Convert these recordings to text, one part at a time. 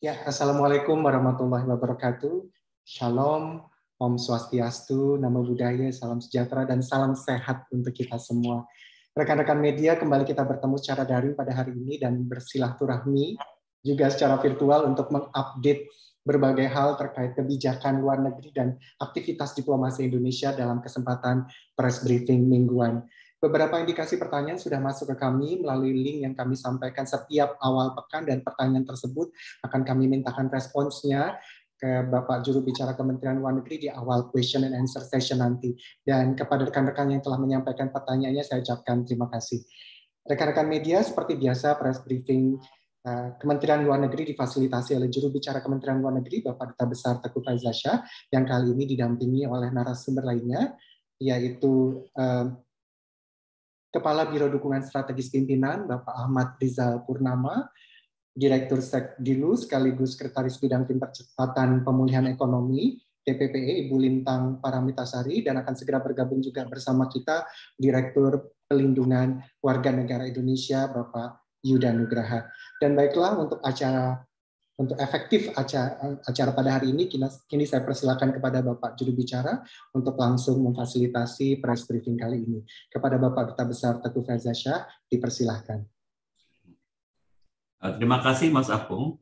Ya, Assalamualaikum warahmatullahi wabarakatuh. Shalom, Om Swastiastu, Namo Buddhaya, salam sejahtera, dan salam sehat untuk kita semua. Rekan-rekan media, kembali kita bertemu secara daring pada hari ini dan bersilaturahmi juga secara virtual untuk mengupdate berbagai hal terkait kebijakan luar negeri dan aktivitas diplomasi Indonesia dalam kesempatan press briefing mingguan. Beberapa indikasi pertanyaan sudah masuk ke kami melalui link yang kami sampaikan setiap awal pekan, dan pertanyaan tersebut akan kami mintakan responsnya ke Bapak Juru Bicara Kementerian Luar Negeri di awal question and answer session nanti. Dan kepada rekan-rekan yang telah menyampaikan pertanyaannya, saya ucapkan terima kasih. Rekan-rekan media, seperti biasa press briefing Kementerian Luar Negeri difasilitasi oleh Juru Bicara Kementerian Luar Negeri, Bapak Duta Besar Teuku Faizasyah, yang kali ini didampingi oleh narasumber lainnya, yaitu Kepala Biro Dukungan Strategis Pimpinan, Bapak Ahmad Rizal Purnama, Direktur Sekdilu sekaligus Sekretaris Bidang Percepatan Pemulihan Ekonomi, TPPE, Ibu Lintang Paramitasari, dan akan segera bergabung juga bersama kita Direktur Pelindungan Warga Negara Indonesia, Bapak Yuda Nugraha. Dan baiklah, untuk efektif acara pada hari ini, kini saya persilakan kepada Bapak Juru Bicara untuk langsung memfasilitasi press briefing kali ini. Kepada Bapak Duta Besar Teuku Faizasyah, dipersilahkan. Terima kasih, Mas Apung.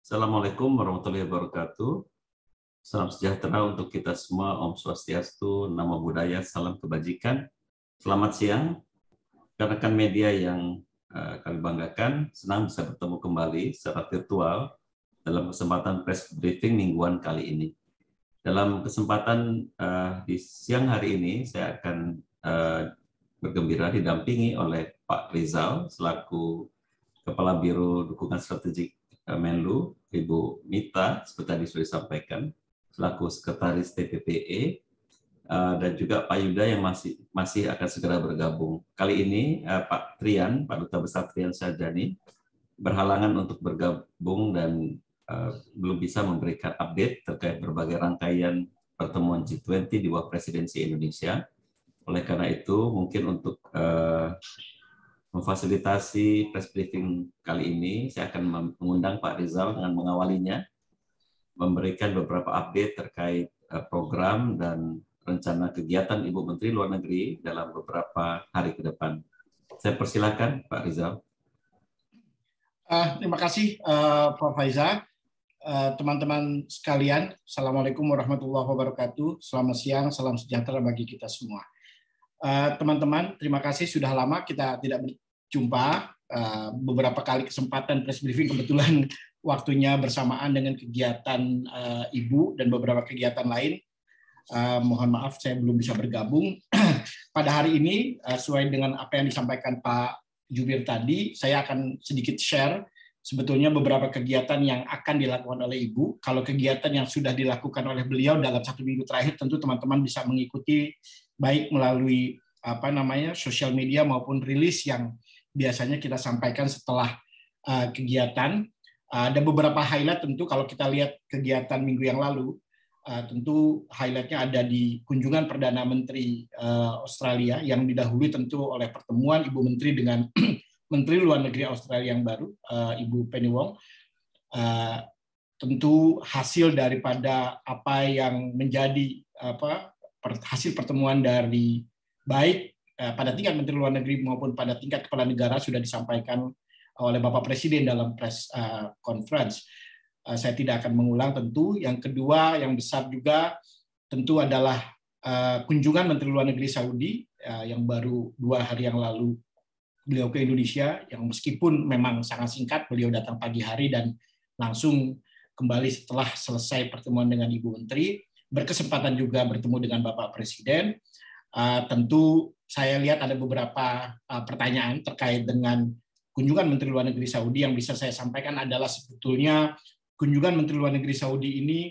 Assalamualaikum warahmatullahi wabarakatuh. Salam sejahtera untuk kita semua, Om Swastiastu, Namo Buddhaya, salam kebajikan. Selamat siang, rekan-rekan media yang kami banggakan, senang bisa bertemu kembali secara virtual dalam kesempatan press briefing mingguan kali ini. Dalam kesempatan di siang hari ini, saya akan bergembira didampingi oleh Pak Rizal selaku Kepala Biro Dukungan Strategik Menlu, Ibu Mita, seperti tadi sudah disampaikan, selaku Sekretaris TPPE, dan juga Pak Yuda yang masih akan segera bergabung. Kali ini Pak Trian, Pak Duta Besar Trian Sajani, berhalangan untuk bergabung dan belum bisa memberikan update terkait berbagai rangkaian pertemuan G20 di bawah presidensi Indonesia. Oleh karena itu, mungkin untuk memfasilitasi press briefing kali ini, saya akan mengundang Pak Rizal dengan mengawalinya, memberikan beberapa update terkait program dan rencana kegiatan Ibu Menteri Luar Negeri dalam beberapa hari ke depan. Saya persilakan, Pak Rizal. Terima kasih, Prof. Faiza. Teman-teman sekalian, Assalamualaikum warahmatullahi wabarakatuh. Selamat siang, salam sejahtera bagi kita semua. Teman-teman, terima kasih, sudah lama kita tidak berjumpa. Beberapa kali kesempatan press briefing kebetulan waktunya bersamaan dengan kegiatan Ibu dan beberapa kegiatan lain. Mohon maaf, saya belum bisa bergabung. Pada hari ini, sesuai dengan apa yang disampaikan Pak Jubir tadi, saya akan sedikit share sebetulnya beberapa kegiatan yang akan dilakukan oleh Ibu. Kalau kegiatan yang sudah dilakukan oleh beliau dalam satu minggu terakhir, tentu teman-teman bisa mengikuti baik melalui sosial media maupun rilis yang biasanya kita sampaikan setelah kegiatan. Ada beberapa highlight tentu kalau kita lihat kegiatan minggu yang lalu. Tentu highlight-nya ada di kunjungan Perdana Menteri Australia yang didahului tentu oleh pertemuan Ibu Menteri dengan Menteri Luar Negeri Australia yang baru, Ibu Penny Wong. Tentu hasil daripada apa yang menjadi hasil pertemuan dari baik pada tingkat Menteri Luar Negeri maupun pada tingkat kepala negara sudah disampaikan oleh Bapak Presiden dalam press conference. Saya tidak akan mengulang tentu. Yang kedua, yang besar juga tentu adalah kunjungan Menteri Luar Negeri Saudi yang baru 2 hari yang lalu beliau ke Indonesia, yang meskipun memang sangat singkat, beliau datang pagi hari dan langsung kembali setelah selesai pertemuan dengan Ibu Menteri, berkesempatan juga bertemu dengan Bapak Presiden. Tentu saya lihat ada beberapa pertanyaan terkait dengan kunjungan Menteri Luar Negeri Saudi. Yang bisa saya sampaikan adalah sebetulnya kunjungan Menteri Luar Negeri Saudi ini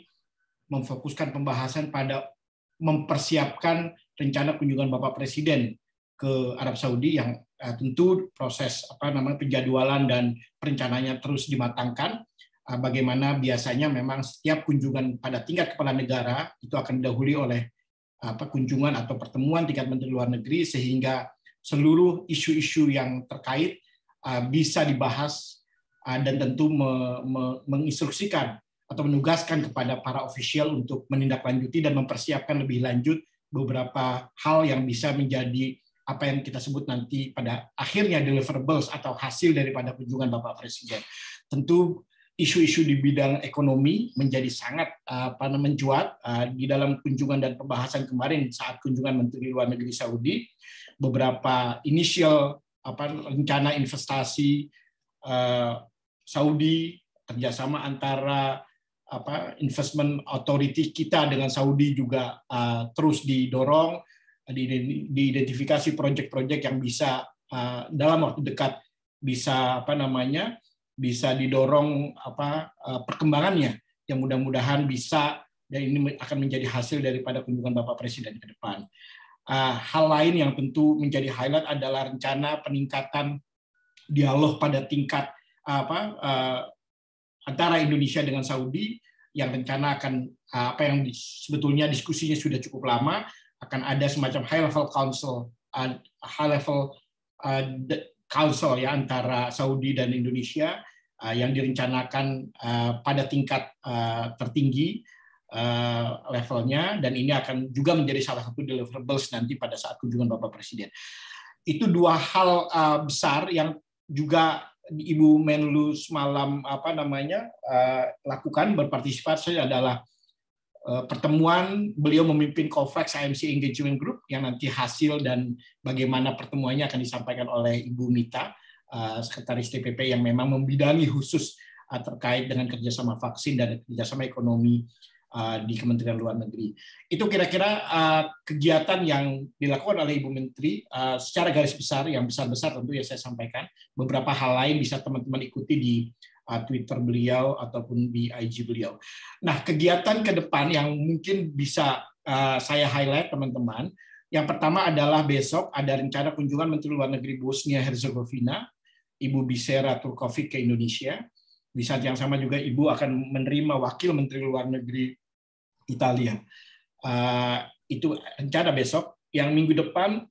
memfokuskan pembahasan pada mempersiapkan rencana kunjungan Bapak Presiden ke Arab Saudi yang tentu proses penjadwalan dan perencanaannya terus dimatangkan. Bagaimana biasanya memang setiap kunjungan pada tingkat kepala negara itu akan didahului oleh kunjungan atau pertemuan tingkat Menteri Luar Negeri, sehingga seluruh isu-isu yang terkait bisa dibahas dan tentu menginstruksikan atau menugaskan kepada para ofisial untuk menindaklanjuti dan mempersiapkan lebih lanjut beberapa hal yang bisa menjadi apa yang kita sebut nanti pada akhirnya deliverables atau hasil daripada kunjungan Bapak Presiden. Tentu isu-isu di bidang ekonomi menjadi sangat mencuat di dalam kunjungan dan pembahasan kemarin saat kunjungan Menteri Luar Negeri Saudi. Beberapa inisial rencana investasi Saudi, kerjasama antara investment authority kita dengan Saudi juga terus didorong, diidentifikasi proyek-proyek yang bisa dalam waktu dekat bisa bisa didorong perkembangannya yang mudah-mudahan bisa, dan ini akan menjadi hasil daripada kunjungan Bapak Presiden ke depan. Hal lain yang tentu menjadi highlight adalah rencana peningkatan dialog pada tingkat antara Indonesia dengan Saudi yang rencana akan sebetulnya diskusinya sudah cukup lama, akan ada semacam high level council ya antara Saudi dan Indonesia yang direncanakan pada tingkat tertinggi levelnya, dan ini akan juga menjadi salah satu deliverables nanti pada saat kunjungan Bapak Presiden. Itu dua hal besar yang juga Ibu Menlu semalam lakukan berpartisipasi adalah pertemuan beliau memimpin COVAX AMC Engagement Group yang nanti hasil dan bagaimana pertemuannya akan disampaikan oleh Ibu Mita, Sekretaris TPPE yang memang membidangi khusus terkait dengan kerjasama vaksin dan kerjasama ekonomi di Kementerian Luar Negeri. Itu kira-kira kegiatan yang dilakukan oleh Ibu Menteri secara garis besar, yang besar-besar tentu ya saya sampaikan. Beberapa hal lain bisa teman-teman ikuti di Twitter beliau ataupun di IG beliau. Nah, kegiatan ke depan yang mungkin bisa saya highlight teman-teman, yang pertama adalah besok ada rencana kunjungan Menteri Luar Negeri Bosnia Herzegovina, Ibu Bisera Turkovic ke Indonesia. Di saat yang sama juga Ibu akan menerima Wakil Menteri Luar Negeri Italia. Itu rencana besok. Yang minggu depan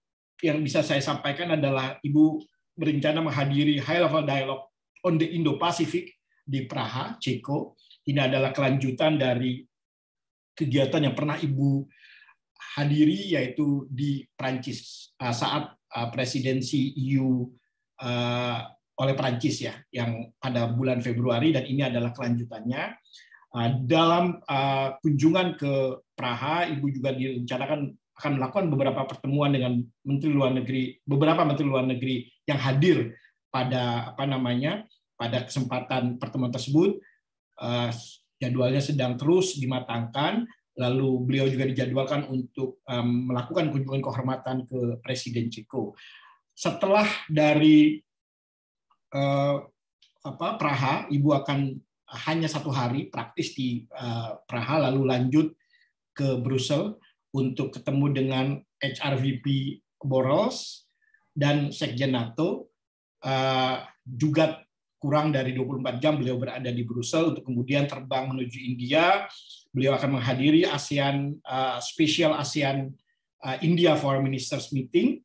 yang bisa saya sampaikan adalah Ibu berencana menghadiri High Level Dialogue on the Indo-Pacific di Praha, Ceko. Ini adalah kelanjutan dari kegiatan yang pernah Ibu hadiri, yaitu di Prancis saat presidensi EU oleh Prancis ya, yang pada bulan Februari, dan ini adalah kelanjutannya. Dalam kunjungan ke Praha, Ibu juga direncanakan akan melakukan beberapa pertemuan dengan Menteri Luar Negeri, beberapa Menteri Luar Negeri yang hadir pada pada kesempatan pertemuan tersebut. Jadwalnya sedang terus dimatangkan. Lalu beliau juga dijadwalkan untuk melakukan kunjungan kehormatan ke Presiden Ceko. Setelah dari Praha, Ibu akan hanya 1 hari praktis di Praha, lalu lanjut ke Brussel untuk ketemu dengan HRVP Boros dan Sekjen NATO. Juga kurang dari 24 jam beliau berada di Brussel untuk kemudian terbang menuju India. Beliau akan menghadiri ASEAN Special ASEAN India Foreign Ministers Meeting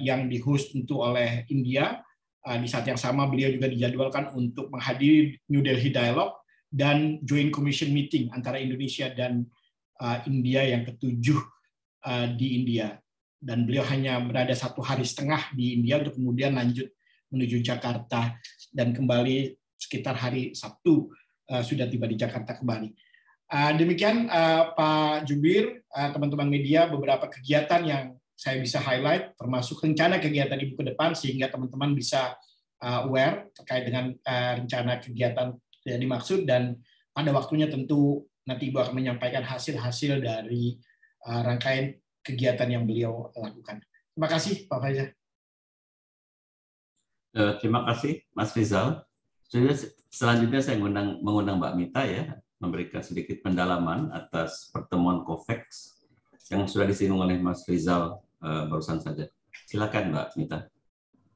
yang di-host tentu oleh India. Di saat yang sama beliau juga dijadwalkan untuk menghadiri New Delhi Dialogue dan Joint Commission Meeting antara Indonesia dan India yang ke-7 di India. Dan beliau hanya berada 1,5 hari di India untuk kemudian lanjut menuju Jakarta dan kembali sekitar hari Sabtu sudah tiba di Jakarta kembali. Demikian Pak Jubir, teman-teman media, beberapa kegiatan yang saya bisa highlight, termasuk rencana kegiatan Ibu ke depan, sehingga teman-teman bisa aware terkait dengan rencana kegiatan yang dimaksud, dan pada waktunya tentu nanti Ibu akan menyampaikan hasil-hasil dari rangkaian kegiatan yang beliau lakukan. Terima kasih, Pak Faizah. Terima kasih, Mas Rizal. Selanjutnya saya mengundang Mbak Mita ya, memberikan sedikit pendalaman atas pertemuan COVAX yang sudah disinggung oleh Mas Rizal barusan saja. Silakan Mbak Mita.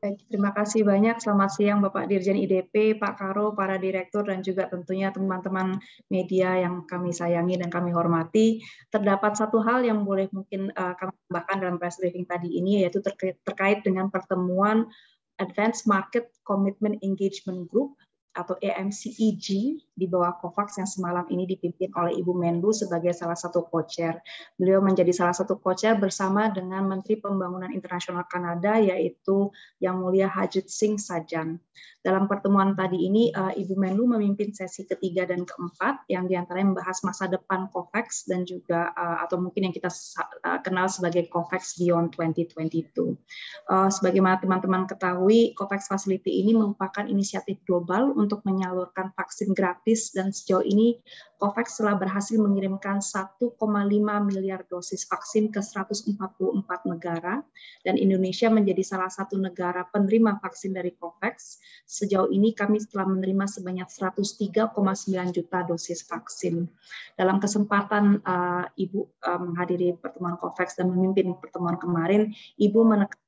Baik, terima kasih banyak. Selamat siang Bapak Dirjen IDP, Pak Karo, para direktur, dan juga tentunya teman-teman media yang kami sayangi dan kami hormati. Terdapat satu hal yang boleh mungkin kami tambahkan dalam press briefing tadi ini, yaitu terkait dengan pertemuan Advanced Market Commitment Engagement Group atau AMCEG di bawah COVAX yang semalam ini dipimpin oleh Ibu Menlu sebagai salah satu co-chair. Beliau menjadi salah satu co-chair bersama dengan Menteri Pembangunan Internasional Kanada, yaitu Yang Mulia Hajit Singh Sajan. Dalam pertemuan tadi ini, Ibu Menlu memimpin sesi ketiga dan keempat yang diantaranya membahas masa depan COVAX dan juga atau mungkin yang kita kenal sebagai COVAX Beyond 2022. Sebagaimana teman-teman ketahui, COVAX Facility ini merupakan inisiatif global untuk menyalurkan vaksin gratis dan sejauh ini COVAX telah berhasil mengirimkan 1,5 miliar dosis vaksin ke 144 negara dan Indonesia menjadi salah satu negara penerima vaksin dari COVAX. Sejauh ini kami telah menerima sebanyak 103,9 juta dosis vaksin. Dalam kesempatan Ibu menghadiri pertemuan COVAX dan memimpin pertemuan kemarin, Ibu menekankan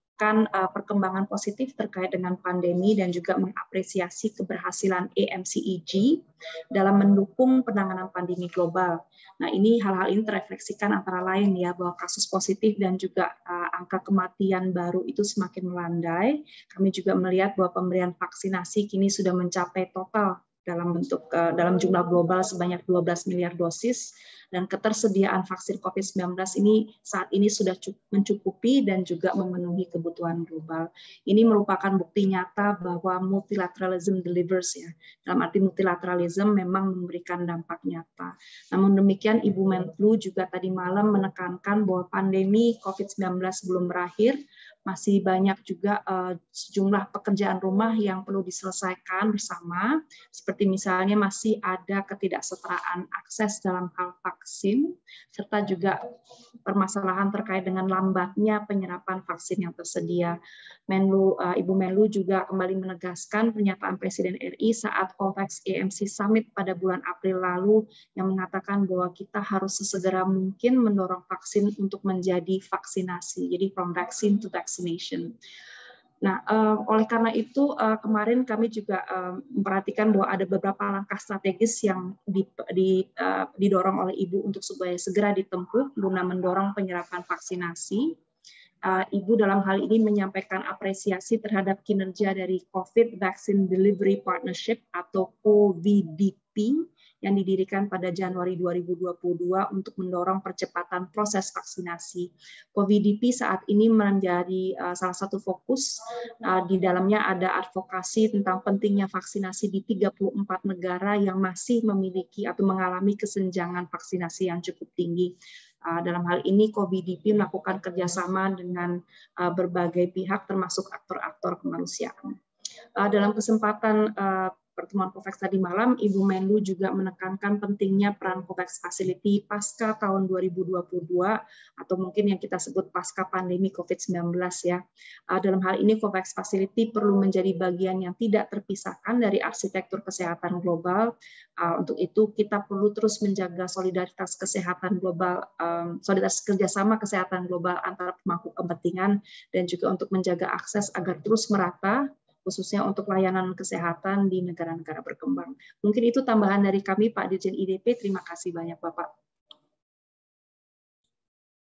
perkembangan positif terkait dengan pandemi dan juga mengapresiasi keberhasilan AMCEG dalam mendukung penanganan pandemi global. Nah, ini hal-hal ini terefleksikan antara lain ya bahwa kasus positif dan juga angka kematian baru itu semakin melandai. Kami juga melihat bahwa pemberian vaksinasi kini sudah mencapai total dalam jumlah global sebanyak 12 miliar dosis dan ketersediaan vaksin COVID-19 ini saat ini sudah mencukupi dan juga memenuhi kebutuhan global. Ini merupakan bukti nyata bahwa multilateralism delivers ya. Dalam arti multilateralism memang memberikan dampak nyata. Namun demikian Ibu Menlu juga tadi malam menekankan bahwa pandemi COVID-19 belum berakhir. Masih banyak juga sejumlah pekerjaan rumah yang perlu diselesaikan bersama, seperti misalnya masih ada ketidaksetaraan akses dalam hal vaksin, serta juga permasalahan terkait dengan lambatnya penyerapan vaksin yang tersedia. Ibu Menlu juga kembali menegaskan pernyataan Presiden RI saat COVAX AMC Summit pada bulan April lalu yang mengatakan bahwa kita harus sesegera mungkin mendorong vaksin untuk menjadi vaksinasi, jadi from vaccine to vaccine. Nah, oleh karena itu kemarin kami juga memperhatikan bahwa ada beberapa langkah strategis yang didorong oleh Ibu untuk supaya segera ditempuh guna mendorong penyerapan vaksinasi. Ibu dalam hal ini menyampaikan apresiasi terhadap kinerja dari COVID Vaccine Delivery Partnership atau COVDP yang didirikan pada Januari 2022 untuk mendorong percepatan proses vaksinasi. COVDP saat ini menjadi salah satu fokus, di dalamnya ada advokasi tentang pentingnya vaksinasi di 34 negara yang masih memiliki atau mengalami kesenjangan vaksinasi yang cukup tinggi. Dalam hal ini COVDP melakukan kerjasama dengan berbagai pihak termasuk aktor-aktor kemanusiaan. Dalam kesempatan pertemuan COVAX tadi malam, Ibu Menlu juga menekankan pentingnya peran COVAX Facility pasca tahun 2022 atau mungkin yang kita sebut pasca pandemi COVID-19 ya. Dalam hal ini COVAX Facility perlu menjadi bagian yang tidak terpisahkan dari arsitektur kesehatan global. Untuk itu kita perlu terus menjaga solidaritas kesehatan global, solidaritas kerjasama kesehatan global antara pemangku kepentingan dan juga untuk menjaga akses agar terus merata, khususnya untuk layanan kesehatan di negara-negara berkembang. Mungkin itu tambahan dari kami, Pak Dirjen IDP. Terima kasih banyak, Bapak.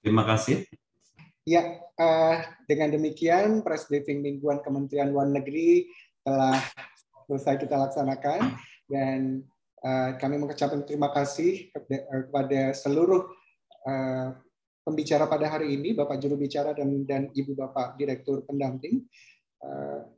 Terima kasih. Ya, dengan demikian press briefing mingguan Kementerian Luar Negeri telah selesai kita laksanakan dan kami mengucapkan terima kasih kepada seluruh pembicara pada hari ini, Bapak Juru Bicara dan Ibu Bapak Direktur Pendamping.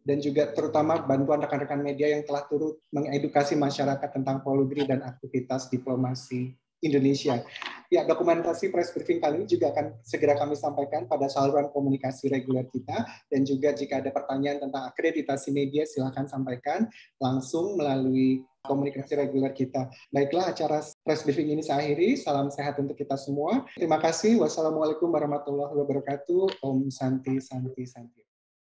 Dan juga terutama bantuan rekan-rekan media yang telah turut mengedukasi masyarakat tentang Polugri dan aktivitas diplomasi Indonesia. Ya, dokumentasi press briefing kali ini juga akan segera kami sampaikan pada saluran komunikasi reguler kita, dan juga jika ada pertanyaan tentang akreditasi media silahkan sampaikan langsung melalui komunikasi reguler kita. Baiklah, acara press briefing ini saya akhiri. Salam sehat untuk kita semua. Terima kasih. Wassalamualaikum warahmatullahi wabarakatuh. Om Santi Santi Santi.